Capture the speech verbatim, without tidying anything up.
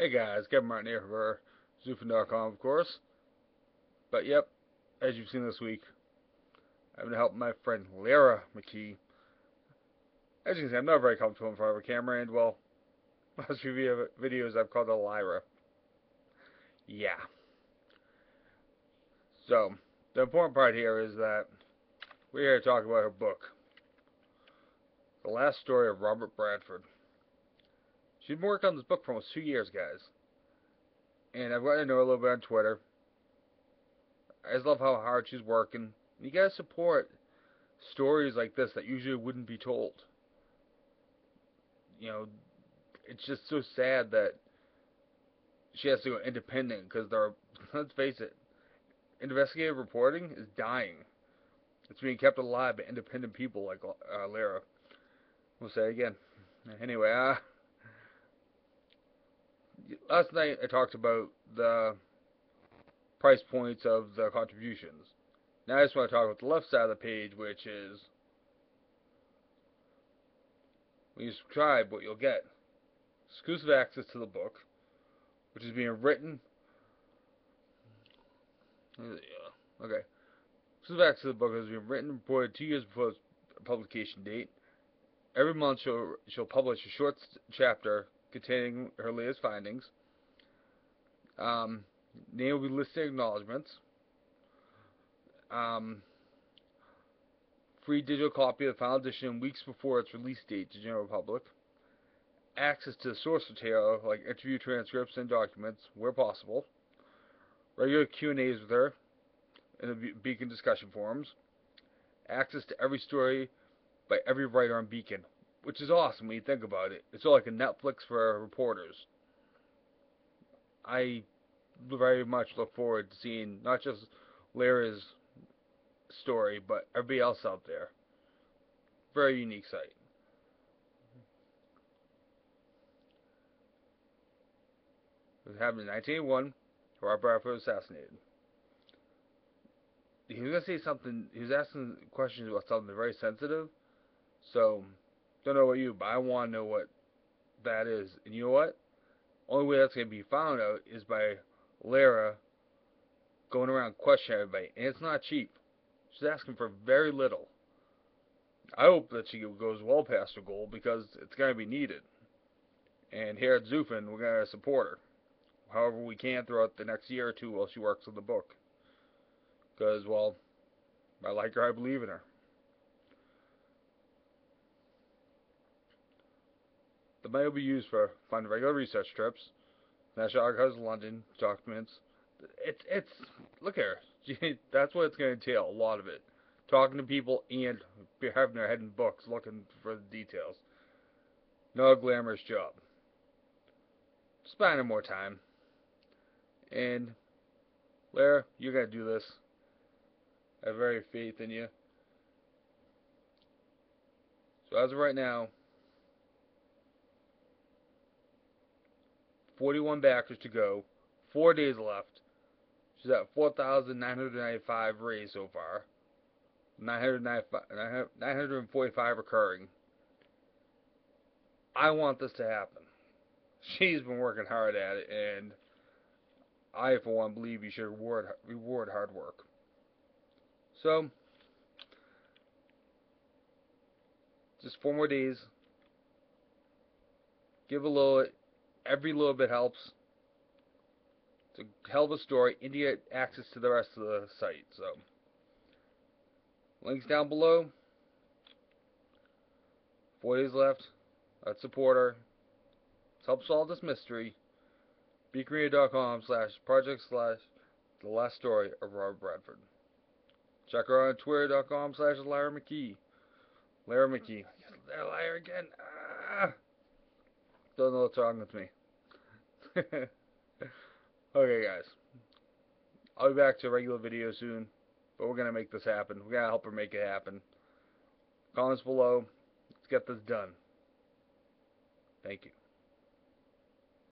Hey guys, Kevin Martin here for x u f n dot com, of course. But yep, as you've seen this week, I've been helping my friend Lyra McKee. As you can see, I'm not very comfortable in front of a camera, and well, last few videos I've called her Lyra. Yeah. So, the important part here is that we're here to talk about her book, The Last Story of Robert Bradford. She's been working on this book for almost two years, guys. And I've gotten to know her a little bit on Twitter. I just love how hard she's working. You guys support stories like this that usually wouldn't be told. You know, it's just so sad that she has to go independent because there are, let's face it, investigative reporting is dying. It's being kept alive by independent people like uh, Lyra. We'll say it again. Anyway, uh... last night I talked about the price points of the contributions. Now I just want to talk about the left side of the page, which is when you subscribe, what you'll get. Exclusive access to the book, which is being written. Okay. Exclusive access to the book has been written and reported two years before its publication date. Every month she'll, she'll publish a short chapter containing her latest findings. Um, name will be listed in acknowledgments. Um, free digital copy of the final edition weeks before its release date to general public. Access to the source material like interview transcripts and documents where possible. Regular Q and A's with her in the Be Beacon discussion forums. Access to every story by every writer on Beacon, which is awesome when you think about it. It's like a Netflix for reporters. I very much look forward to seeing not just Lyra's story, but everybody else out there. Very unique site. It happened in nineteen eighty-one. Robert Bradford was assassinated. He was going to say something. He was asking questions about something very sensitive. So, don't know about you, but I want to know what that is. And you know what? Only way that's going to be found out is by Lyra going around questioning everybody. And it's not cheap. She's asking for very little. I hope that she goes well past her goal because it's going to be needed. And here at Zufin, we're going to support her however we can throughout the next year or two while she works on the book. Because, well, I like her, I believe in her. The money will be used for fund regular research trips, National Archives of London, documents. It's, it's, look at her. That's what it's going to entail, a lot of it. Talking to people and having their head in books, looking for the details. Not a glamorous job. Just buying her more time. And, Lyra, you're going to do this. I have very faith in you. So as of right now, forty-one backers to go, four days left. She's at four thousand nine hundred ninety-five raised so far, nine hundred forty-five recurring. I want this to happen. She's been working hard at it, and I, for one, believe you should reward, reward hard work. So, just four more days. Give a little. Every little bit helps. It's a hell of a story, and you get access to the rest of the site. So, links down below. Four days left. Let's support her. Let's help solve this mystery. beaconreader.com slash project slash the last story of Robert Bradford. Check her out on twitter.com slash Lyra McKee. Lyra McKee. Lyra again. Ah. Don't know what's wrong with me. Okay, guys. I'll be back to a regular video soon, but we're going to make this happen. We're going to help her make it happen. Comments below. Let's get this done. Thank you.